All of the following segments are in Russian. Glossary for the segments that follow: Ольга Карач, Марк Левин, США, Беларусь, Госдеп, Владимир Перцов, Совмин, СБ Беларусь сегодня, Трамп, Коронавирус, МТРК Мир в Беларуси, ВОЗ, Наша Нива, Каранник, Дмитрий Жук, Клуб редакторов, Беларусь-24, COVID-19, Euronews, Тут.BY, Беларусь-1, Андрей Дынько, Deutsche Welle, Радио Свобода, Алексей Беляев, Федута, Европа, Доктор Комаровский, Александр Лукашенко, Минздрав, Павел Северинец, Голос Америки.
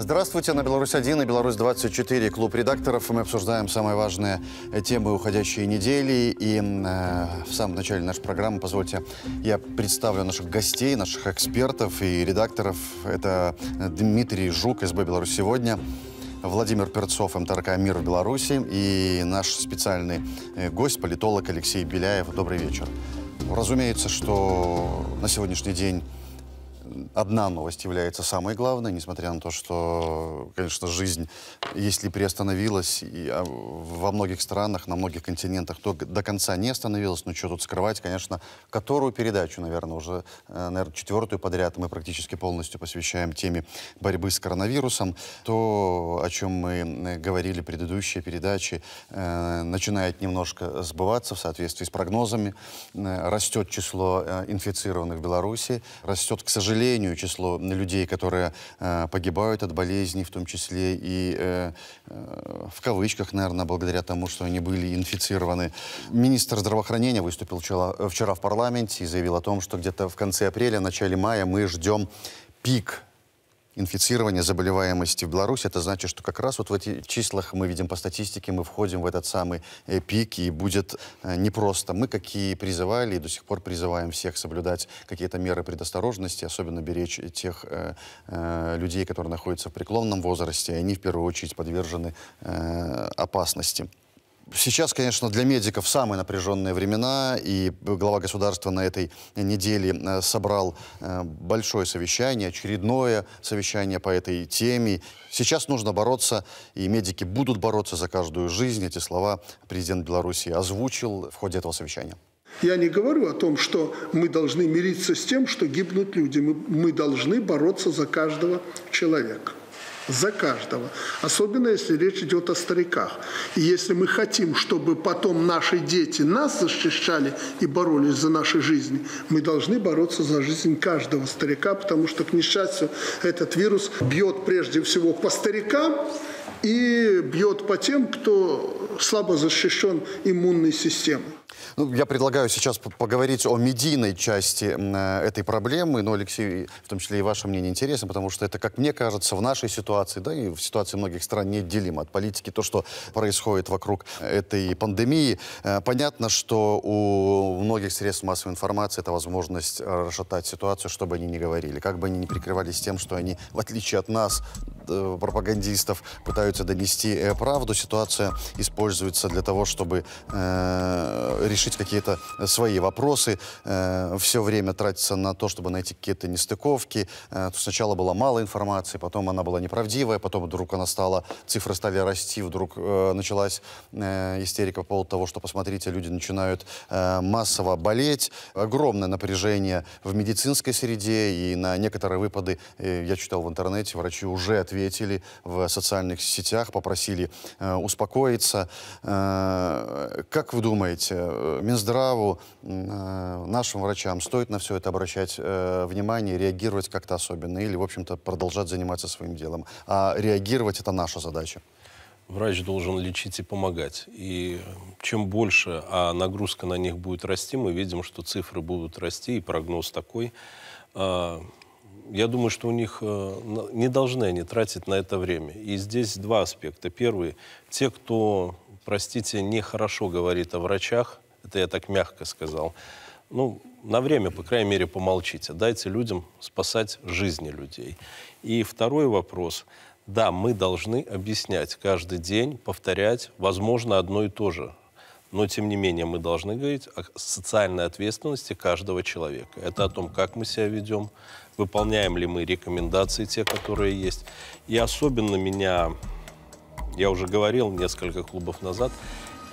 Здравствуйте, на Беларусь-1 и Беларусь-24, клуб редакторов. Мы обсуждаем самые важные темы уходящей недели. И в самом начале нашей программы, позвольте, я представлю наших гостей, наших экспертов и редакторов. Это Дмитрий Жук, СБ Беларусь сегодня, Владимир Перцов, МТРК Мир в Беларуси и наш специальный гость, политолог Алексей Беляев. Добрый вечер. Разумеется, что на сегодняшний день одна новость является самой главной, несмотря на то, что, конечно, жизнь, если приостановилась и во многих странах, на многих континентах, то до конца не остановилась. Ну, что тут скрывать, конечно, которую передачу, наверное, уже, четвертую подряд мы практически полностью посвящаем теме борьбы с коронавирусом. То, о чем мы говорили в предыдущей передаче, начинает немножко сбываться в соответствии с прогнозами. Растет число инфицированных в Беларуси, растет, к сожалению, число людей, которые погибают от болезней, в том числе и в кавычках, наверное, благодаря тому, что они были инфицированы. Министр здравоохранения выступил вчера в парламенте и заявил о том, что где-то в конце апреля, начале мая мы ждем пик инфицирования, заболеваемости в Беларуси. Это значит, что как раз вот в этих числах мы видим по статистике, мы входим в этот самый пик, и будет непросто. Мы, как и призывали, и до сих пор призываем всех соблюдать какие-то меры предосторожности, особенно беречь тех людей, которые находятся в преклонном возрасте, и они в первую очередь подвержены опасности. Сейчас, конечно, для медиков самые напряженные времена, и глава государства на этой неделе собрал большое совещание, очередное совещание по этой теме. Сейчас нужно бороться, и медики будут бороться за каждую жизнь. Эти слова президент Беларуси озвучил в ходе этого совещания. Я не говорю о том, что мы должны мириться с тем, что гибнут люди. Мы должны бороться за каждого человека. За каждого. Особенно, если речь идет о стариках. И если мы хотим, чтобы потом наши дети нас защищали и боролись за наши жизни, мы должны бороться за жизнь каждого старика, потому что, к несчастью, этот вирус бьет прежде всего по старикам и бьет по тем, кто слабо защищен иммунной системой. Ну, я предлагаю сейчас поговорить о медийной части этой проблемы. Но, Алексей, в том числе и ваше мнение интересно, потому что это, как мне кажется, в нашей ситуации, да, и в ситуации многих стран неотделимо от политики, то, что происходит вокруг этой пандемии. Понятно, что у многих средств массовой информации это возможность расшатать ситуацию, что бы они ни говорили, как бы они ни прикрывались тем, что они, в отличие от нас, пропагандистов, пытаются донести правду. Ситуация используется для того, чтобы решить какие-то свои вопросы, все время тратится на то, чтобы найти какие-то нестыковки. Сначала было мало информации, потом она была неправдивая, потом вдруг она стала, цифры стали расти, вдруг началась истерика по поводу того, что, посмотрите, люди начинают массово болеть. Огромное напряжение в медицинской среде, и на некоторые выпады, я читал в интернете, врачи уже ответили в социальных сетях, попросили успокоиться. Как вы думаете, Минздраву, нашим врачам стоит на все это обращать внимание, реагировать как-то особенно или, в общем-то, продолжать заниматься своим делом? А реагировать – это наша задача. Врач должен лечить и помогать. И чем больше, а нагрузка на них будет расти, мы видим, что цифры будут расти, и прогноз такой. Я думаю, что у них не должны они тратить на это время. И здесь два аспекта. Первый – те, кто, простите, нехорошо говорит о врачах, это я так мягко сказал, ну, на время, по крайней мере, помолчите, дайте людям спасать жизни людей. И второй вопрос, да, мы должны объяснять каждый день, повторять, возможно, одно и то же. Но, тем не менее, мы должны говорить о социальной ответственности каждого человека. Это о том, как мы себя ведем, выполняем ли мы рекомендации, те, которые есть. И особенно меня... Я уже говорил несколько клубов назад,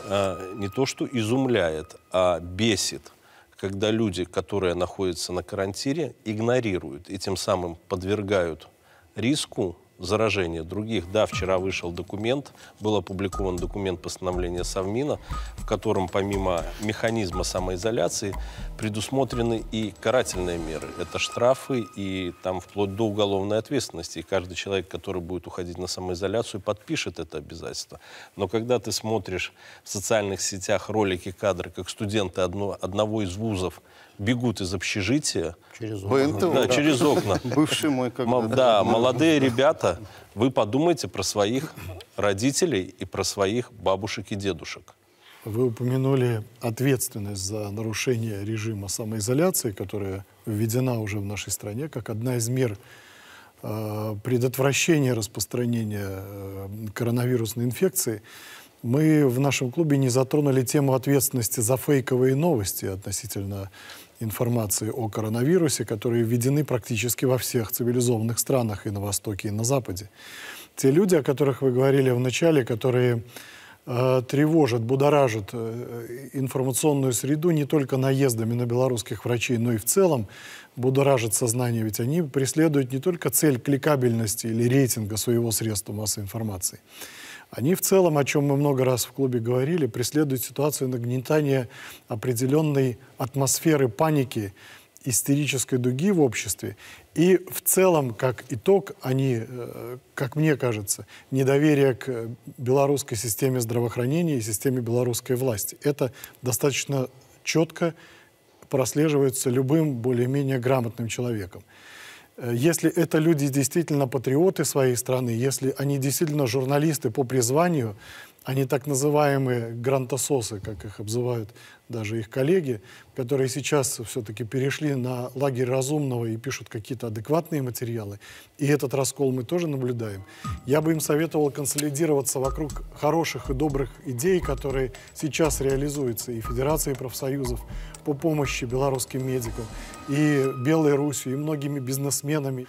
не то что изумляет, а бесит, когда люди, которые находятся на карантине, игнорируют и тем самым подвергают риску заражения других. Да, вчера вышел документ, был опубликован документ постановления Совмина, в котором помимо механизма самоизоляции предусмотрены и карательные меры. Это штрафы и там вплоть до уголовной ответственности. И каждый человек, который будет уходить на самоизоляцию, подпишет это обязательство. Но когда ты смотришь в социальных сетях ролики, кадры, как студенты одного из вузов бегут из общежития. Через окна. Да, через окна. Бывший мой когда-то. Да, молодые ребята, вы подумайте про своих родителей и про своих бабушек и дедушек. Вы упомянули ответственность за нарушение режима самоизоляции, которая введена уже в нашей стране, как одна из мер предотвращения распространения коронавирусной инфекции. Мы в нашем клубе не затронули тему ответственности за фейковые новости относительно информации о коронавирусе, которые введены практически во всех цивилизованных странах и на Востоке, и на Западе. Те люди, о которых вы говорили в начале, которые тревожат, будоражат информационную среду не только наездами на белорусских врачей, но и в целом будоражат сознание, ведь они преследуют не только цель кликабельности или рейтинга своего средства массовой информации. Они в целом, о чем мы много раз в клубе говорили, преследуют ситуацию нагнетания определенной атмосферы паники, истерической дуги в обществе. И в целом, как итог, они, как мне кажется, недоверие к белорусской системе здравоохранения и системе белорусской власти. Это достаточно четко прослеживается любым более-менее грамотным человеком. Если это люди действительно патриоты своей страны, если они действительно журналисты по призванию, они так называемые грантососы, как их обзывают даже их коллеги, которые сейчас все-таки перешли на лагерь разумного и пишут какие-то адекватные материалы, и этот раскол мы тоже наблюдаем, я бы им советовал консолидироваться вокруг хороших и добрых идей, которые сейчас реализуются и Федерацией профсоюзов по помощи белорусским медикам, и Белой Русью, и многими бизнесменами.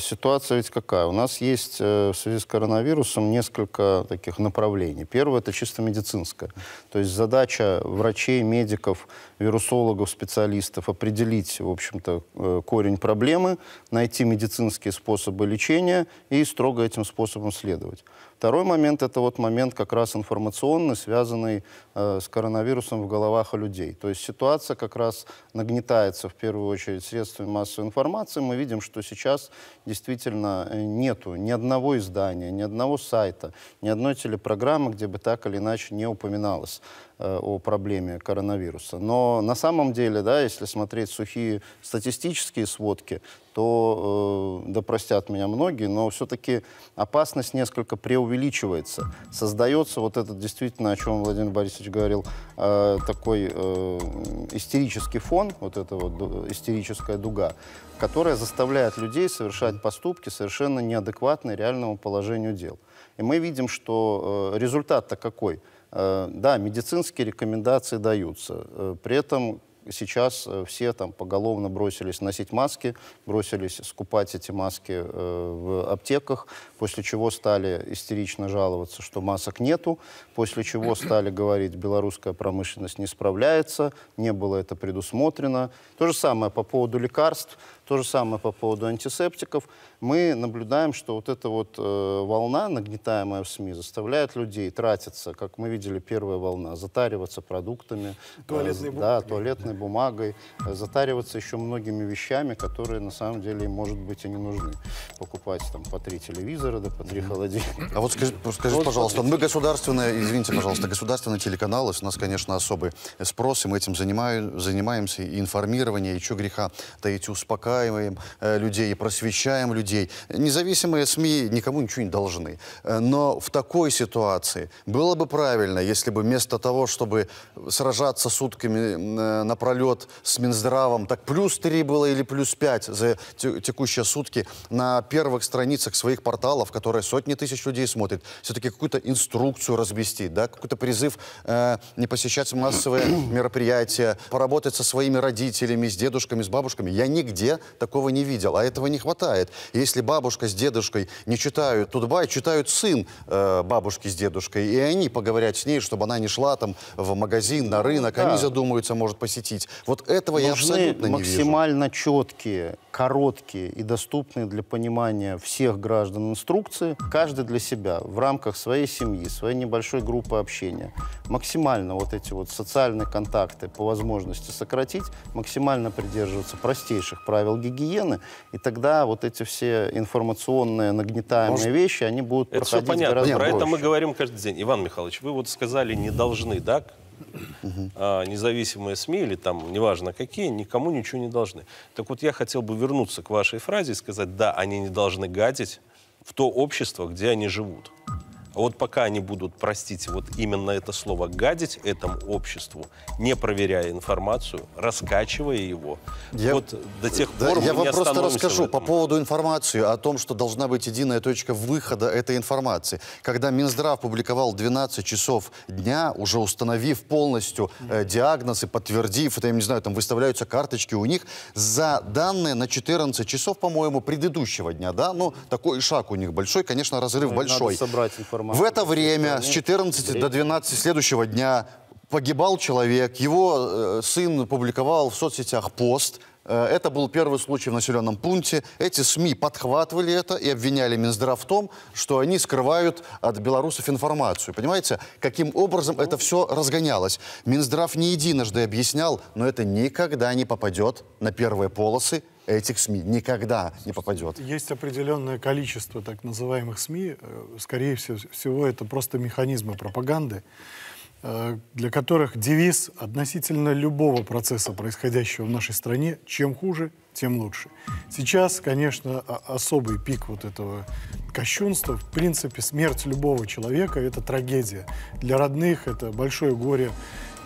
Ситуация ведь какая? У нас есть в связи с коронавирусом несколько таких направлений. Первое – это чисто медицинское. То есть задача врачей, медиков, вирусологов, специалистов определить, в общем-то, корень проблемы, найти медицинские способы лечения и строго этим способом следовать. Второй момент – это вот момент как раз информационный, связанный с коронавирусом в головах у людей. То есть ситуация как раз нагнетается в первую очередь средствами массовой информации. Мы видим, что сейчас действительно нету ни одного издания, ни одного сайта, ни одной телепрограммы, где бы так или иначе не упоминалось о проблеме коронавируса. Но на самом деле, да, если смотреть сухие статистические сводки, то, да простят меня многие, но все-таки опасность несколько преувеличивается. Создается вот этот действительно, о чем Владимир Борисович говорил, такой истерический фон, вот эта вот истерическая дуга, которая заставляет людей совершать поступки совершенно неадекватные реальному положению дел. И мы видим, что результат-то какой? Да, медицинские рекомендации даются, при этом сейчас все там поголовно бросились носить маски, бросились скупать эти маски в аптеках, после чего стали истерично жаловаться, что масок нету, после чего стали говорить, белорусская промышленность не справляется, не было это предусмотрено. То же самое по поводу лекарств, то же самое по поводу антисептиков. Мы наблюдаем, что вот эта вот волна, нагнетаемая в СМИ, заставляет людей тратиться, как мы видели, первая волна, затариваться продуктами, туалетной бумагой, затариваться еще многими вещами, которые на самом деле, может быть, и не нужны. Покупать там по 3 телевизора, да по 3 холодильника. А вот скажите, пожалуйста, мы государственные, извините, пожалуйста, государственные телеканалы, у нас, конечно, особый спрос, и мы этим занимаемся, и информирование, и чё греха таить, успокаиваем людей, просвещаем людей. Независимые СМИ никому ничего не должны. Но в такой ситуации было бы правильно, если бы вместо того, чтобы сражаться сутками напролет с Минздравом, так +3 было или +5 за текущие сутки на первых страницах своих порталов, которые сотни тысяч людей смотрят, все-таки какую-то инструкцию разместить, да? Какой-то призыв не посещать массовые мероприятия, поработать со своими родителями, с дедушками, с бабушками. Я нигде такого не видел, а этого не хватает. Если бабушка с дедушкой не читают Тут.BY, читают сын бабушки с дедушкой, и они поговорят с ней, чтобы она не шла там в магазин, на рынок, да. Они задумаются, может, посетить. Вот этого я абсолютно не вижу. Максимально четкие, короткие и доступные для понимания всех граждан инструкции, каждый для себя, в рамках своей семьи, своей небольшой группы общения. Максимально вот эти вот социальные контакты по возможности сократить, максимально придерживаться простейших правил гигиены, и тогда вот эти все информационные нагнетаемые вещи, они будут проходить гораздо проще. Это все понятно, про это мы говорим каждый день. Иван Михайлович, вы вот сказали «не должны», да? независимые СМИ или там неважно какие, никому ничего не должны. Так вот я хотел бы вернуться к вашей фразе и сказать, да, они не должны гадить в то общество, где они живут. А вот пока они будут, простите, вот именно это слово «гадить» этому обществу, не проверяя информацию, раскачивая его, вот до тех пор мы не остановимся. Я вам просто расскажу по поводу информации о том, что должна быть единая точка выхода этой информации. Когда Минздрав публиковал 12 часов дня, уже установив полностью диагноз и подтвердив, это, я не знаю, там выставляются карточки у них, за данные на 14 часов, по-моему, предыдущего дня, да? Ну, такой шаг у них большой, конечно, разрыв большой. Надо собрать информацию. В это время с 14 до 12 следующего дня погибал человек, его сын публиковал в соцсетях пост. Это был первый случай в населенном пункте. Эти СМИ подхватывали это и обвиняли Минздрав в том, что они скрывают от белорусов информацию. Понимаете, каким образом это все разгонялось? Минздрав не единожды объяснял, но это никогда не попадет на первые полосы этих СМИ. Никогда не попадет. Есть определенное количество так называемых СМИ. Скорее всего, это просто механизмы пропаганды, для которых девиз относительно любого процесса, происходящего в нашей стране, чем хуже, тем лучше. Сейчас, конечно, особый пик вот этого кощунства. В принципе, смерть любого человека — это трагедия. Для родных это большое горе.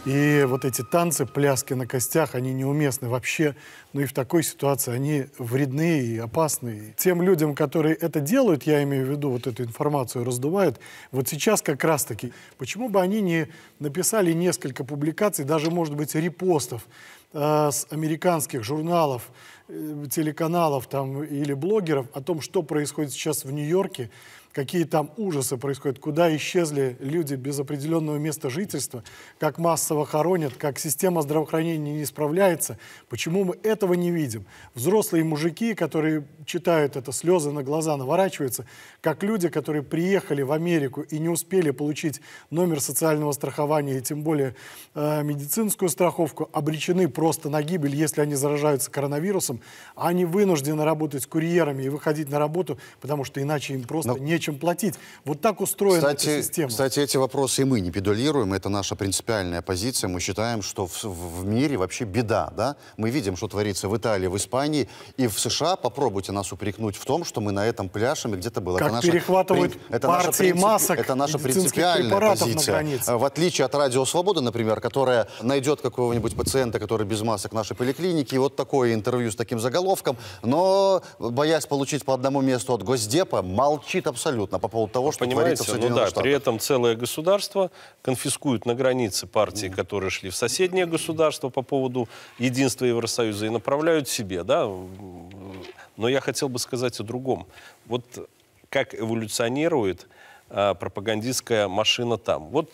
И вот эти танцы, пляски на костях, они неуместны вообще. Ну и в такой ситуации они вредны и опасны. Тем людям, которые это делают, я имею в виду, вот эту информацию раздувают, вот сейчас как раз-таки, почему бы они не написали несколько публикаций, даже, может быть, репостов с американских журналов, телеканалов там, или блогеров о том, что происходит сейчас в Нью-Йорке, какие там ужасы происходят, куда исчезли люди без определенного места жительства, как массово хоронят, как система здравоохранения не справляется. Почему мы этого не видим? Взрослые мужики, которые читают это, слезы на глаза наворачиваются, как люди, которые приехали в Америку и не успели получить номер социального страхования и тем более медицинскую страховку, обречены просто на гибель, если они заражаются коронавирусом, а они вынуждены работать курьерами и выходить на работу, потому что иначе им просто нечем платить. Вот так устроена эта система. Кстати, эти вопросы и мы не педалируем, это наша принципиальная позиция. Мы считаем, что в мире вообще беда, да? Мы видим, что творится в Италии, в Испании и в США. Попробуйте нас упрекнуть в том, что мы на этом пляшем, и где-то было. Как перехватывают партии масок, это наша принципиальная позиция. В отличие от Радио Свобода, например, которая найдет какого-нибудь пациента, который без масок в нашей поликлинике, и вот такое интервью с таким заголовком, но, боясь получить по одному месту от Госдепа, молчит абсолютно по поводу того, что творится в Соединенных Штатах. При этом целое государство конфискует на границе партии, которые шли в соседнее государство по поводу единства Евросоюза, и направляют себе, да? Но я хотел бы сказать о другом. Вот как эволюционирует пропагандистская машина там. Вот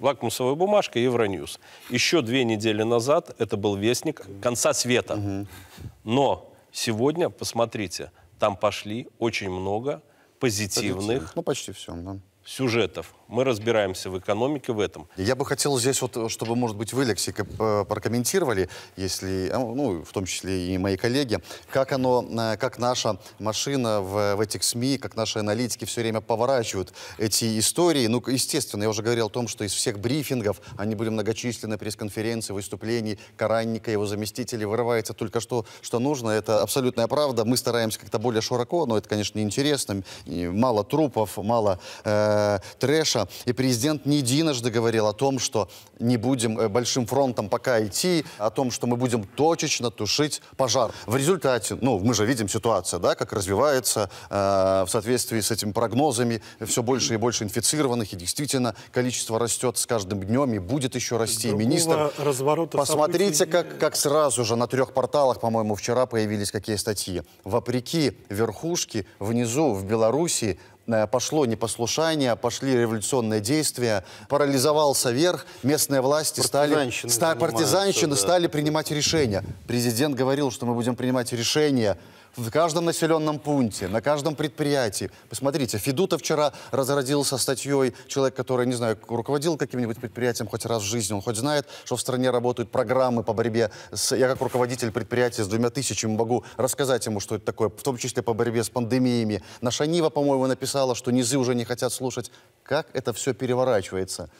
лакмусовая бумажка Euronews. Еще 2 недели назад это был вестник конца света. Но сегодня, посмотрите, там пошли очень много позитивных, ну, почти все, да, сюжетов. Мы разбираемся в экономике, в этом. Я бы хотел здесь, вот, чтобы, может быть, вы, Алексей, прокомментировали, если, ну, в том числе и мои коллеги, как наша машина в этих СМИ, как наши аналитики все время поворачивают эти истории. Ну, естественно, я уже говорил о том, что из всех брифингов, они были многочисленны, пресс-конференции, выступлений Каранника, его заместителей, вырывается только что нужно. Это абсолютная правда. Мы стараемся как-то более широко, но это, конечно, неинтересно. Мало трупов, мало трэша. И президент не единожды говорил о том, что не будем большим фронтом пока идти, о том, что мы будем точечно тушить пожар. В результате, ну, мы же видим ситуацию, да, как развивается в соответствии с этими прогнозами, все больше и больше инфицированных, и действительно количество растет с каждым днем, и будет еще расти. Министр, посмотрите, как сразу же на 3 порталах, по-моему, вчера появились какие статьи. Вопреки верхушке, внизу, в Беларуси, пошло непослушание, пошли революционные действия, парализовался верх, местные власти партизанщины стали принимать решения. Президент говорил, что мы будем принимать решения в каждом населенном пункте, на каждом предприятии. Посмотрите, Федута вчера разразился статьей, человек, который, не знаю, руководил каким-нибудь предприятием хоть раз в жизни, он хоть знает, что в стране работают программы по борьбе с... Я как руководитель предприятия с 2000 могу рассказать ему, что это такое, в том числе по борьбе с пандемиями. Наша Нива, по-моему, написала, что низы уже не хотят слушать. Как это все переворачивается?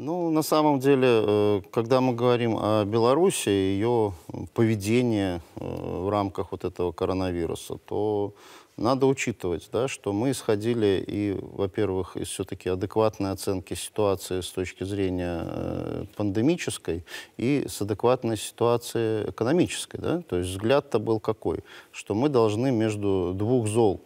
Ну, на самом деле, когда мы говорим о Беларуси, ее поведение в рамках вот этого коронавируса, то надо учитывать, да, что мы исходили и, во-первых, из все-таки адекватной оценки ситуации с точки зрения пандемической и с адекватной ситуации экономической. Да? То есть взгляд-то был какой? Что мы должны между двух зол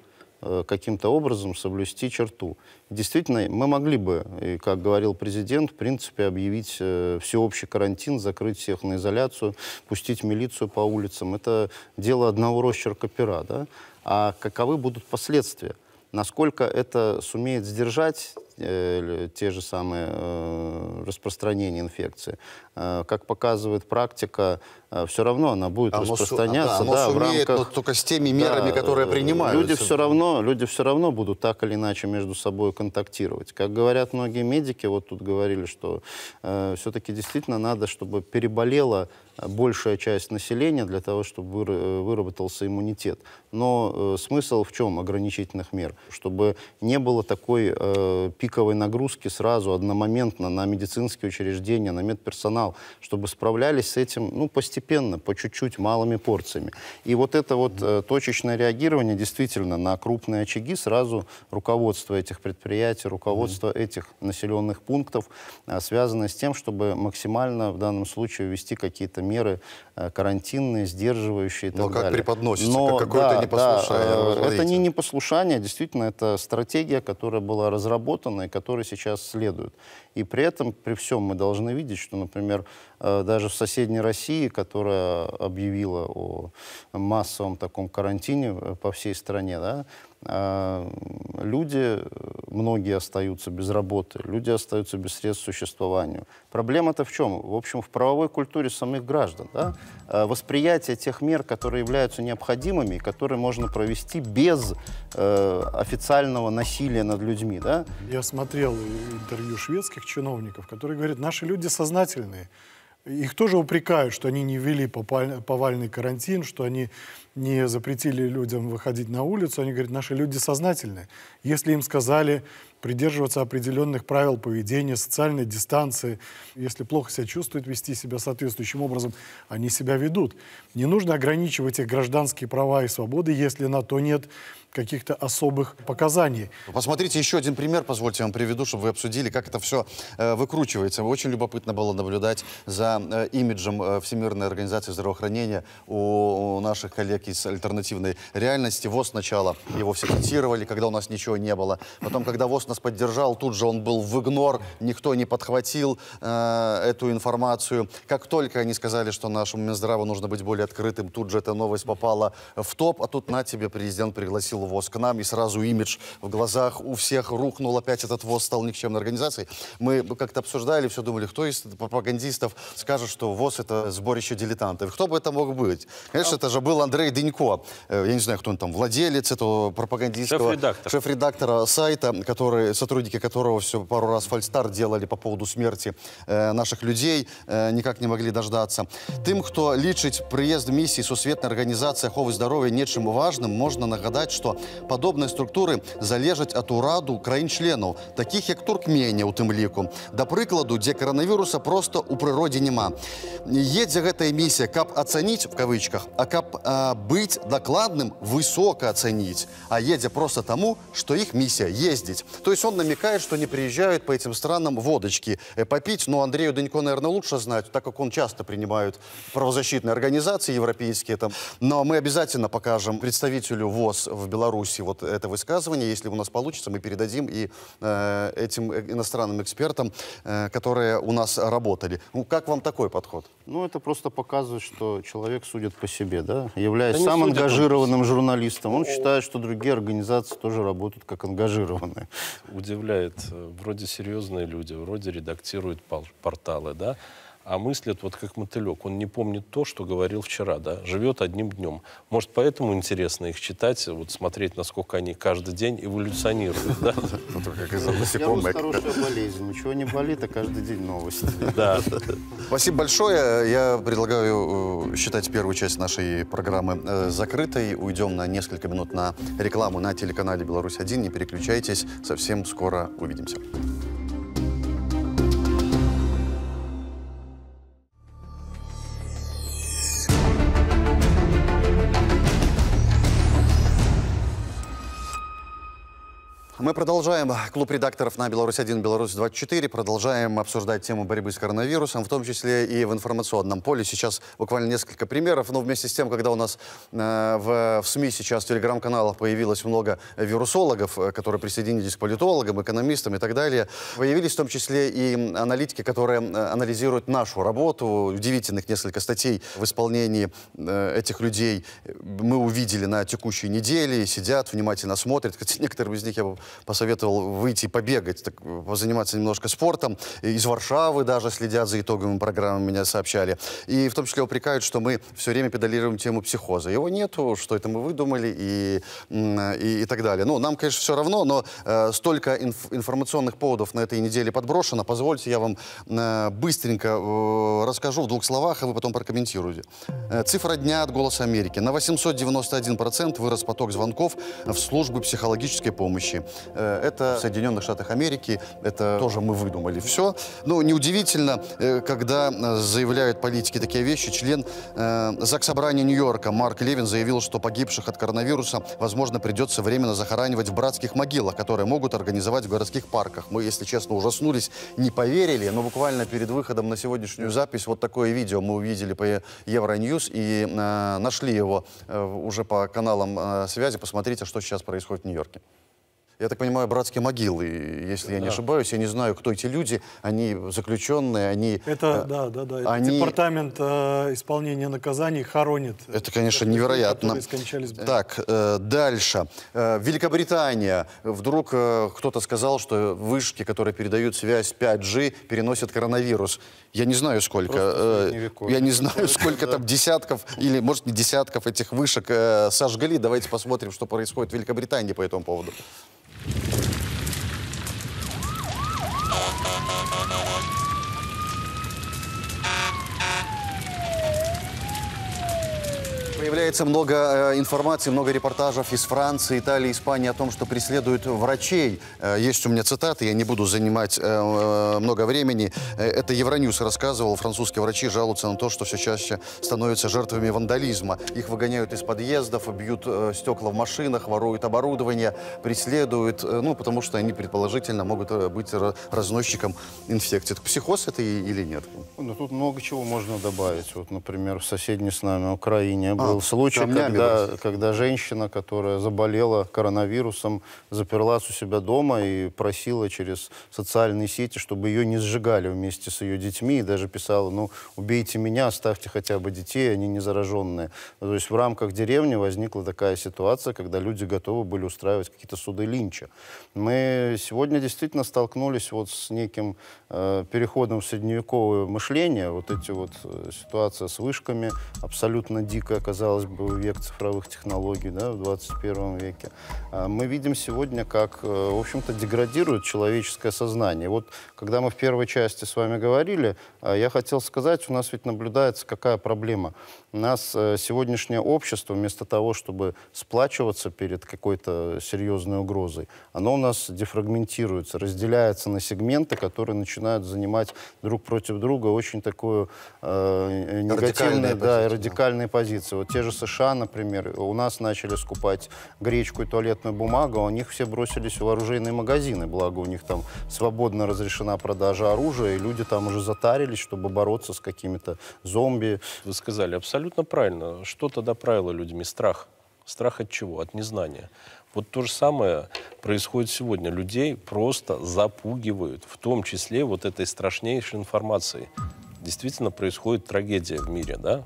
каким-то образом соблюсти черту. Действительно, мы могли бы, и, как говорил президент, в принципе, объявить всеобщий карантин, закрыть всех на изоляцию, пустить милицию по улицам. Это дело одного росчерка пера, да? А каковы будут последствия? Насколько это сумеет сдержать те же самые распространения инфекции? Как показывает практика, все равно она будет распространяться. Оно сумеет, в рамках, но только с теми мерами, которые принимаются. Люди все равно будут так или иначе между собой контактировать. Как говорят многие медики, вот тут говорили, что все-таки действительно надо, чтобы переболела большая часть населения для того, чтобы выработался иммунитет. Но смысл в чем ограничительных мер? Чтобы не было такой пиковой нагрузки сразу, одномоментно на медицинские учреждения, на медперсонал, чтобы справлялись с этим ну, постепенно, по чуть-чуть, малыми порциями. И вот это вот точечное реагирование действительно на крупные очаги, сразу руководство этих предприятий, руководство этих населенных пунктов связано с тем, чтобы максимально в данном случае ввести какие-то меры карантинные, сдерживающие и так далее. Но как преподносится, как какое-то непослушание. Да, это не непослушание, действительно, это стратегия, которая была разработана и которая сейчас следует. И при этом, при всем, мы должны видеть, что, например, даже в соседней России, которая объявила о массовом таком карантине по всей стране, да, люди, многие остаются без работы, люди остаются без средств к существованию. Проблема-то в чем? В общем, в правовой культуре самих граждан. Да? Восприятие тех мер, которые являются необходимыми, которые можно провести без официального насилия над людьми. Да? Я смотрел интервью шведских чиновников, которые говорят, наши люди сознательные. Их тоже упрекают, что они не ввели повальный карантин, что они не запретили людям выходить на улицу. Они говорят, наши люди сознательные. Если им сказали придерживаться определенных правил поведения, социальной дистанции, если плохо себя чувствуют, вести себя соответствующим образом, они себя ведут. Не нужно ограничивать их гражданские права и свободы, если на то нет каких-то особых показаний. Посмотрите еще один пример, позвольте, я вам приведу, чтобы вы обсудили, как это все выкручивается. Очень любопытно было наблюдать за имиджем Всемирной организации здравоохранения у наших коллег из альтернативной реальности. ВОЗ сначала его все цитировали, когда у нас ничего не было. Потом, когда ВОЗ нас поддержал, тут же он был в игнор, никто не подхватил эту информацию. Как только они сказали, что нашему Минздраву нужно быть более открытым, тут же эта новость попала в топ, а тут на тебе президент пригласил ВОЗ к нам, и сразу имидж в глазах у всех рухнул, опять этот ВОЗ стал никчемной организацией. Мы как-то обсуждали, все думали, кто из пропагандистов скажет, что ВОЗ это сборище дилетантов. Кто бы это мог быть? Конечно, это же был Андрей Дынько. Я не знаю, кто он там, владелец этого пропагандистского шеф-редактора сайта, который, сотрудники которого все пару раз фальстарт делали по поводу смерти наших людей, никак не могли дождаться. Тем, кто лічыць приезд миссии сусветной организации оховы здоровья нечым важным, можно нагадать, что подобные структуры залежать от ураду краін-членов, таких как Туркмения у тым ліку. До прикладу, где коронавируса просто у природе нема. Едзе гэтая миссия, как оценить, в кавычках, а как быть докладным, высоко оценить. А едзе просто тому, что их миссия ездить. То есть он намекает, что не приезжают по этим странам водочки попить. Но Андрею Дынько, наверное, лучше знать, так как он часто принимает правозащитные организации европейские. Там. Но мы обязательно покажем представителю ВОЗ в Беларуси вот это высказывание. Если у нас получится, мы передадим и этим иностранным экспертам, которые у нас работали. Ну, как вам такой подход? Ну, это просто показывает, что человек судит по себе, да? Являясь сам ангажированным журналистом, он считает, что другие организации тоже работают как ангажированные. Удивляет. Вроде серьезные люди, вроде редактируют порталы, да? А мыслит вот как мотылек. Он не помнит то, что говорил вчера, да? Живет одним днем. Может, поэтому интересно их читать, вот смотреть, насколько они каждый день эволюционируют, да? Ярус хорошая болезнь. Ничего не болит, а каждый день новости. Да. Спасибо большое. Я предлагаю считать первую часть нашей программы закрытой. Уйдем на несколько минут на рекламу на телеканале «Беларусь-1». Не переключайтесь. Совсем скоро увидимся. Мы продолжаем клуб редакторов на «Беларусь-1», «Беларусь-24». Продолжаем обсуждать тему борьбы с коронавирусом, в том числе и в информационном поле. Сейчас буквально несколько примеров. Но вместе с тем, когда у нас в СМИ сейчас в телеграм-каналах появилось много вирусологов, которые присоединились к политологам, экономистам и так далее, появились в том числе и аналитики, которые анализируют нашу работу. Удивительных несколько статей в исполнении этих людей мы увидели на текущей неделе. Сидят, внимательно смотрят. Некоторым из них я бы посоветовал выйти побегать, так, позаниматься немножко спортом. Из Варшавы даже следят за итоговыми программами, меня сообщали. И в том числе упрекают, что мы все время педалируем тему психоза. Его нету, что это мы выдумали и так далее. Ну, нам, конечно, все равно, но столько информационных поводов на этой неделе подброшено. Позвольте, я вам быстренько расскажу в двух словах, а вы потом прокомментируете. Цифра дня от «Голоса Америки». На 891% вырос поток звонков в службы психологической помощи. Это в Соединенных Штатах Америки, это тоже мы выдумали все. Ну, неудивительно, когда заявляют политики такие вещи. Член Заксобрания Нью-Йорка Марк Левин заявил, что погибших от коронавируса, возможно, придется временно захоранивать в братских могилах, которые могут организовать в городских парках. Мы, если честно, ужаснулись, не поверили, но буквально перед выходом на сегодняшнюю запись вот такое видео мы увидели по Euronews и нашли его уже по каналам связи. Посмотрите, что сейчас происходит в Нью-Йорке. Я так понимаю, братские могилы, если я не ошибаюсь. Я не знаю, кто эти люди. Они заключенные, они... Это, это департамент исполнения наказаний хоронит. Это, конечно, невероятно. Так, дальше. Великобритания. Вдруг кто-то сказал, что вышки, которые передают связь 5G, переносят коронавирус. Я не знаю, сколько. Я не знаю, сколько там десятков, или, может, не десятков этих вышек сожгли. Давайте посмотрим, что происходит в Великобритании по этому поводу. Появляется много информации, много репортажев из Франции, Италии, Испании о том, что преследуют врачей. Есть у меня цитаты, я не буду занимать много времени. Это Euronews рассказывал. Французские врачи жалуются на то, что все чаще становятся жертвами вандализма. Их выгоняют из подъездов, бьют стекла в машинах, воруют оборудование, преследуют, ну, потому что они, предположительно, могут быть разносчиком инфекции. Это психоз это или нет? Ну, тут много чего можно добавить. Вот, например, в соседней с нами Украине был случай, когда женщина, которая заболела коронавирусом, заперлась у себя дома и просила через социальные сети, чтобы ее не сжигали вместе с ее детьми, и даже писала: ну, убейте меня, оставьте хотя бы детей, они не зараженные. То есть в рамках деревни возникла такая ситуация, когда люди готовы были устраивать какие-то суды линча. Мы сегодня действительно столкнулись вот с неким переходом в средневековое мышление. Вот эти вот ситуация с вышками абсолютно дикая, казалось бы, век цифровых технологий, да, в 21 веке. Мы видим сегодня, как, в общем-то, деградирует человеческое сознание. Вот, когда мы в первой части с вами говорили, я хотел сказать, у нас ведь наблюдается какая проблема. У нас сегодняшнее общество, вместо того, чтобы сплачиваться перед какой-то серьезной угрозой, оно у нас дефрагментируется, разделяется на сегменты, которые начинают занимать друг против друга очень такую негативную, радикальную позицию. Вот те же США, например, у нас начали скупать гречку и туалетную бумагу, а у них все бросились в оружейные магазины, благо у них там свободно разрешена продажа оружия, и люди там уже затарились, чтобы бороться с какими-то зомби. Вы сказали абсолютно правильно, что тогда правило людьми? Страх. Страх от чего? От незнания. Вот то же самое происходит сегодня. Людей просто запугивают, в том числе вот этой страшнейшей информацией. Действительно происходит трагедия в мире, да?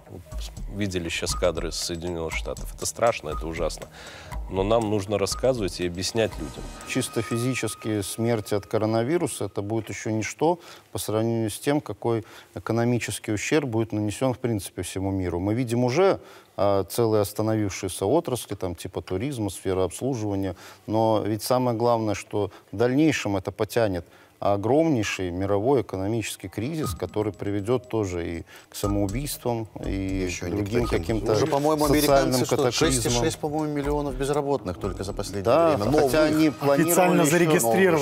Видели сейчас кадры из Соединенных Штатов. Это страшно, это ужасно. Но нам нужно рассказывать и объяснять людям. Чисто физические смерти от коронавируса это будет еще ничто по сравнению с тем, какой экономический ущерб будет нанесен, в принципе, всему миру. Мы видим уже целые остановившиеся отрасли, там, типа туризма, сферы обслуживания. Но ведь самое главное, что в дальнейшем это потянет огромнейший мировой экономический кризис, который приведет тоже и к самоубийствам, и к другим каким-то социальным катаклизмам. 6,6, по-моему, миллионов безработных только за последнее время. Но хотя они планировали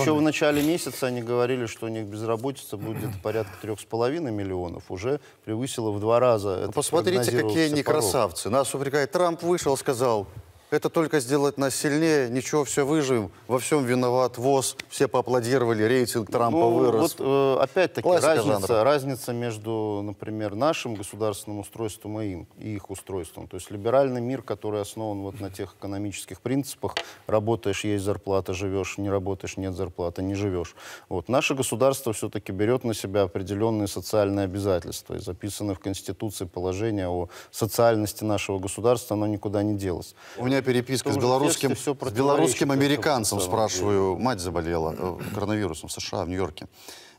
еще в начале месяца, они говорили, что у них безработица будет порядка 3,5 миллионов. Уже превысило в 2 раза. Посмотрите, какие они красавцы. Нас упрекает Трамп, вышел, сказал... Это только сделать нас сильнее. Ничего, все выживем. Во всем виноват ВОЗ. Все поаплодировали. Рейтинг Трампа вырос. Вот, опять-таки, разница между, например, нашим государственным устройством и их устройством. То есть либеральный мир, который основан вот на тех экономических принципах. Работаешь, есть зарплата, живешь. Не работаешь, нет зарплаты, не живешь. Вот. Наше государство все-таки берет на себя определенные социальные обязательства. И записаны в Конституции положения о социальности нашего государства, оно никуда не делось. У меня переписка с белорусским американцем, спрашиваю, мать заболела коронавирусом в США, в Нью-Йорке.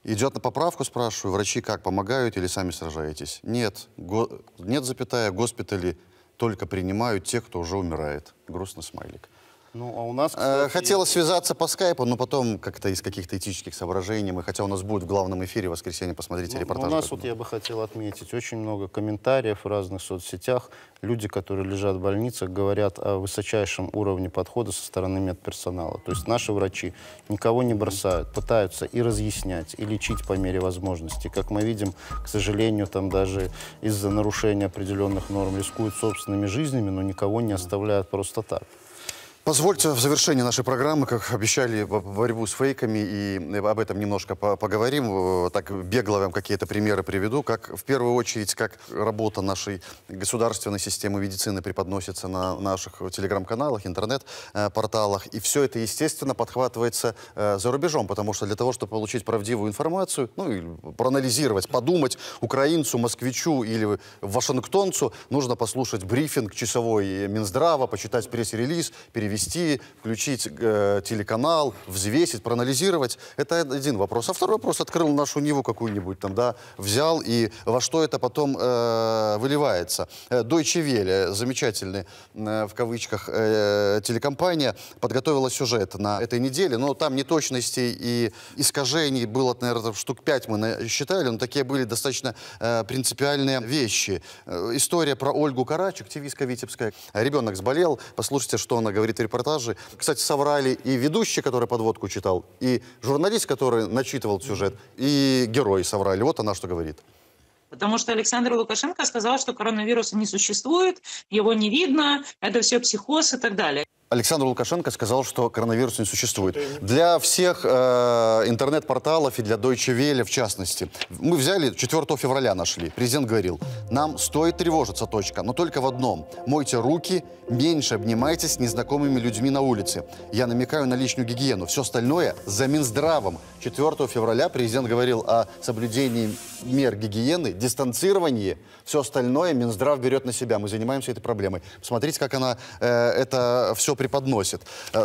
Идет на поправку, спрашиваю, врачи как, помогают или сами сражаетесь? Нет, госпитали только принимают тех, кто уже умирает. Грустный смайлик. Ну, а у нас, кстати, хотела связаться по скайпу, но потом как-то из каких-то этических соображений. Хотя у нас будет в главном эфире в воскресенье, посмотрите репортаж. У нас вот я бы хотел отметить очень много комментариев в разных соцсетях. Люди, которые лежат в больницах, говорят о высочайшем уровне подхода со стороны медперсонала. То есть наши врачи никого не бросают, пытаются и разъяснять, и лечить по мере возможности. Как мы видим, к сожалению, там даже из-за нарушения определенных норм рискуют собственными жизнями, но никого не оставляют просто так. Позвольте в завершении нашей программы, как обещали, борьбу с фейками, и об этом немножко поговорим. Так бегло вам какие-то примеры приведу. Как, в первую очередь, как работа нашей государственной системы медицины преподносится на наших телеграм-каналах, интернет-порталах. И все это, естественно, подхватывается за рубежом, потому что для того, чтобы получить правдивую информацию, ну, и проанализировать, подумать, украинцу, москвичу или вашингтонцу нужно послушать брифинг часовой Минздрава, почитать пресс-релиз, перевести, включить телеканал, взвесить, проанализировать. Это один вопрос. А второй вопрос: открыл нашу Ниву какую-нибудь там, да, взял, и во что это потом выливается. Deutsche Welle, замечательная, в кавычках, телекомпания, подготовила сюжет на этой неделе, но там неточностей и искажений было, наверное, штук 5 мы считали, но такие были достаточно принципиальные вещи. История про Ольгу Карач, активистка витебская. Ребенок заболел, послушайте, что она говорит репортажи. Кстати, соврали и ведущий, который подводку читал, и журналист, который начитывал сюжет, и герой соврали. Вот она что говорит. Потому что Александр Лукашенко сказал, что коронавируса не существует, его не видно, это все психоз и так далее. Александр Лукашенко сказал, что коронавирус не существует. Для всех интернет-порталов и для Deutsche Welle в частности. Мы взяли, 4 февраля нашли. Президент говорил, нам стоит тревожиться, точка, но только в одном. Мойте руки, меньше обнимайтесь с незнакомыми людьми на улице. Я намекаю на личную гигиену. Все остальное за Минздравом. 4 февраля президент говорил о соблюдении мер гигиены, дистанцировании. Все остальное Минздрав берет на себя. Мы занимаемся этой проблемой. Посмотрите, как она это все преподносит.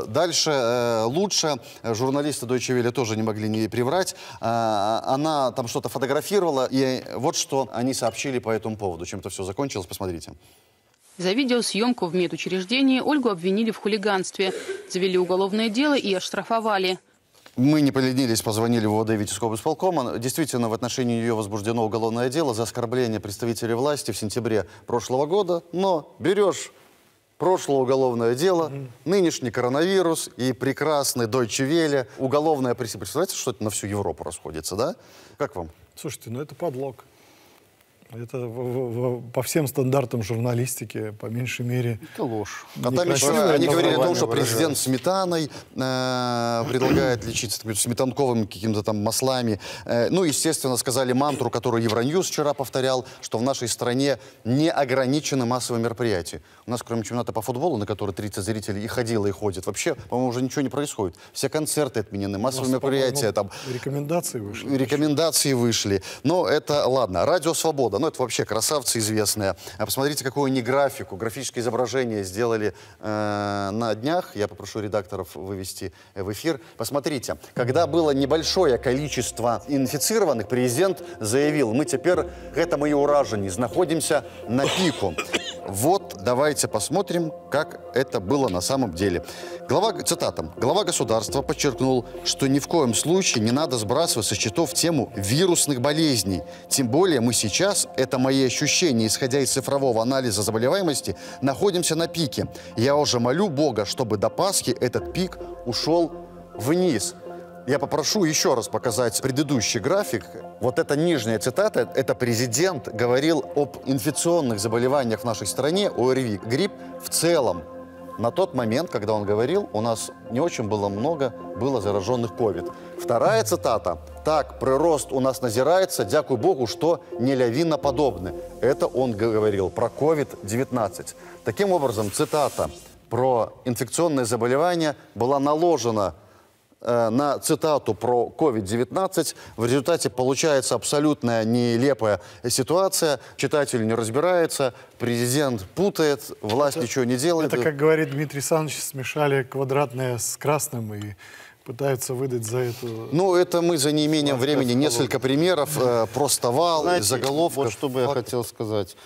Дальше лучше. Журналисты Deutsche Welle тоже не могли не приврать. Она там что-то фотографировала, и вот что они сообщили по этому поводу. Чем-то все закончилось, посмотрите. За видеосъемку в медучреждении Ольгу обвинили в хулиганстве. Завели уголовное дело и оштрафовали. Мы не поленились, позвонили в ВОД Витебского исполкома. Действительно, в отношении ее возбуждено уголовное дело за оскорбление представителей власти в сентябре прошлого года. Но берешь прошлое уголовное дело, нынешний коронавирус и прекрасный Deutsche Welle, уголовное преступление. Представляете, что это на всю Европу расходится, да? Как вам? Слушайте, ну это подлог. Это по всем стандартам журналистики, по меньшей мере. Это ложь. А там еще они говорили о том, что президент сметаной предлагает лечиться сметанковыми какими-то там маслами. Ну, естественно, сказали мантру, которую Euronews вчера повторял, что в нашей стране не ограничены массовые мероприятия. У нас, кроме чемпионата по футболу, на который 30 зрителей и ходило, и ходит, вообще, по-моему, уже ничего не происходит. Все концерты отменены, массовые мероприятия там. Рекомендации вышли. Рекомендации вышли. Но это ладно. Радио Свобода. Ну, это вообще красавцы известные. Посмотрите, какую они графику, графическое изображение сделали на днях. Я попрошу редакторов вывести в эфир. Посмотрите, когда было небольшое количество инфицированных, президент заявил, мы теперь, это мы и ураженец, находимся на пику. Вот, давайте посмотрим, как это было на самом деле. Глава государства подчеркнул, что ни в коем случае не надо сбрасывать со счетов тему вирусных болезней. Тем более мы сейчас, это мои ощущения, исходя из цифрового анализа заболеваемости, находимся на пике. Я уже молю Бога, чтобы до Пасхи этот пик ушел вниз. Я попрошу еще раз показать предыдущий график. Вот эта нижняя цитата, это президент говорил об инфекционных заболеваниях в нашей стране, ОРВИ, грипп в целом. на тот момент, когда он говорил, у нас не очень было много зараженных COVID. Вторая цитата. «Так, прирост у нас назирается, дякую Богу, что не лавинно подобны». Это он говорил про COVID-19. Таким образом, цитата про инфекционные заболевания была наложена на цитату про COVID-19. В результате получается абсолютно нелепая ситуация. Читатель не разбирается, президент путает, власть ничего не делает. Это, как говорит Дмитрий Александрович, смешали квадратное с красным и пытаются выдать за это... Ну, это мы за неимением времени. Несколько примеров, просто вал, заголовок. Вот что бы я хотел сказать.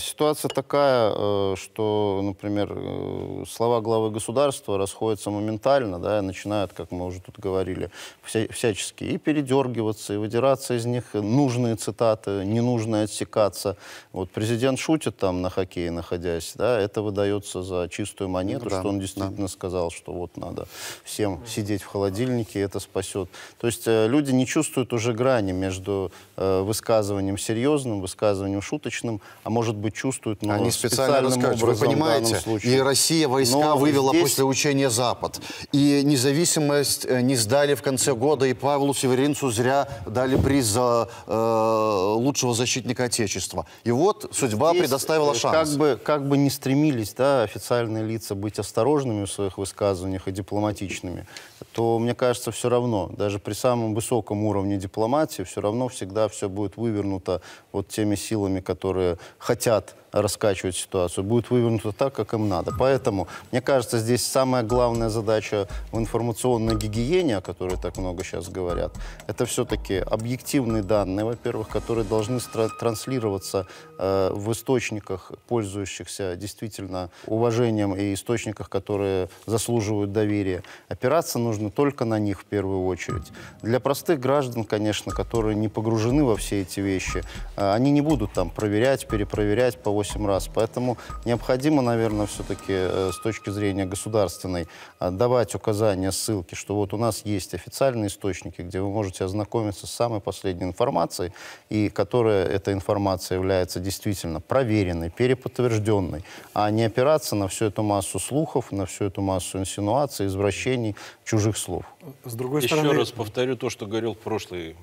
Ситуация такая, что, например, слова главы государства расходятся моментально, да, начинают, как мы уже тут говорили, всячески и передергиваться, и выдираться из них нужные цитаты, ненужные отсекаться. Вот президент шутит там на хоккее, находясь, да, это выдается за чистую монету, да, что он действительно сказал, что вот надо всем сидеть в холодильнике, это спасет. То есть люди не чувствуют уже грани между высказыванием серьезным, высказыванием шуточным, а может быть, чувствуют, но они специально скажут, вы понимаете, и Россия войска вывела здесь... после учения Запад, и независимость не сдали в конце года, и Павлу Северинцу зря дали приз за лучшего защитника Отечества. И вот судьба здесь предоставила шанс. Как бы не стремились, да, официальные лица быть осторожными в своих высказываниях и дипломатичными, то, мне кажется, все равно, даже при самом высоком уровне дипломатии, все равно всегда все будет вывернуто вот теми силами, которые хотят раскачивать ситуацию, будет вывернуто так, как им надо. Поэтому, мне кажется, здесь самая главная задача в информационной гигиене, о которой так много сейчас говорят, это все-таки объективные данные, во-первых, которые должны транслироваться в источниках, пользующихся действительно уважением, и источниках, которые заслуживают доверия. Опираться нужно только на них в первую очередь. Для простых граждан, конечно, которые не погружены во все эти вещи, они не будут там проверять, перепроверять по 8 раз. Поэтому необходимо, наверное, все-таки с точки зрения государственной давать указания, ссылки, что вот у нас есть официальные источники, где вы можете ознакомиться с самой последней информацией, и которая эта информация является действительно проверенной, переподтвержденной, а не опираться на всю эту массу слухов, на всю эту массу инсинуаций, извращений, чужих слов. С другой стороны... Еще раз повторю то, что говорил в прошлой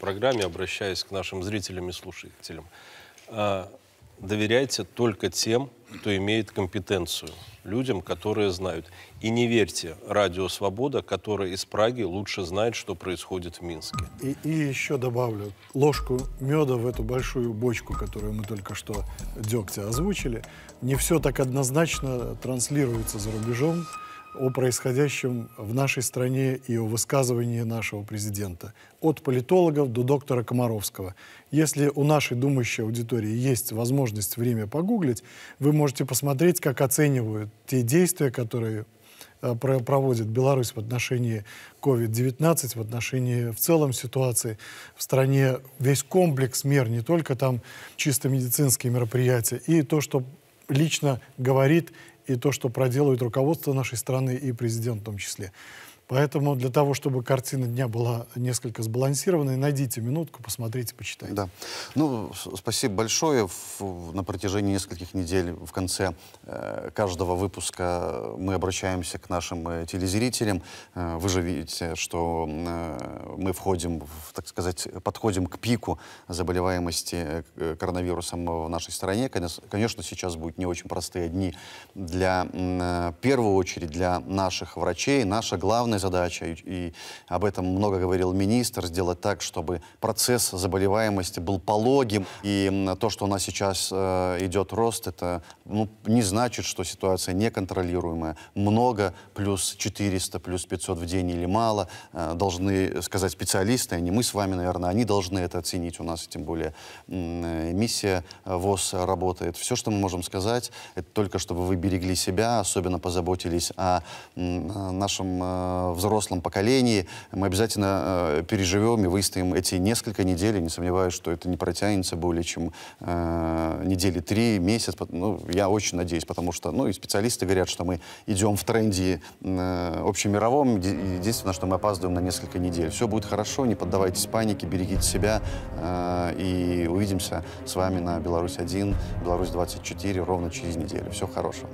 программе, обращаясь к нашим зрителям и слушателям. Доверяйте только тем, кто имеет компетенцию, людям, которые знают. И не верьте Радио Свобода, которая из Праги лучше знает, что происходит в Минске. И еще добавлю ложку меда в эту большую бочку, которую мы только что дегтя озвучили. Не все так однозначно транслируется за рубежом о происходящем в нашей стране и о высказывании нашего президента. От политологов до доктора Комаровского. Если у нашей думающей аудитории есть возможность время погуглить, вы можете посмотреть, как оценивают те действия, которые проводит Беларусь в отношении COVID-19, в отношении в целом ситуации в стране. Весь комплекс мер, не только там чисто медицинские мероприятия, и то, что лично говорит и то, что проделывает руководство нашей страны и президент в том числе. Поэтому для того, чтобы картина дня была несколько сбалансированной, найдите минутку, посмотрите, почитайте. Да. Ну, спасибо большое. На протяжении нескольких недель в конце каждого выпуска мы обращаемся к нашим телезрителям. Вы же видите, что мы входим, так сказать, подходим к пику заболеваемости коронавирусом в нашей стране. Конечно, сейчас будут не очень простые дни для, в первую очередь, для наших врачей. Наша главная задача, и об этом много говорил министр, сделать так, чтобы процесс заболеваемости был пологим. И то, что у нас сейчас идет рост, это не значит, что ситуация неконтролируемая. Много, плюс 400, плюс 500 в день или мало, должны сказать специалисты, а не мы с вами, наверное, они должны это оценить. У нас, тем более, миссия ВОЗ работает. Все, что мы можем сказать, это только чтобы вы берегли себя, особенно позаботились о нашем взрослом поколении. Мы обязательно переживем и выстоим эти несколько недель. Я не сомневаюсь, что это не протянется более чем недели 3, месяц. Ну, я очень надеюсь, потому что, ну, и специалисты говорят, что мы идем в тренде общемировом. Единственное, что мы опаздываем на несколько недель. Все будет хорошо, не поддавайтесь панике, берегите себя. И увидимся с вами на Беларусь-1, Беларусь-24 ровно через неделю. Всего хорошего.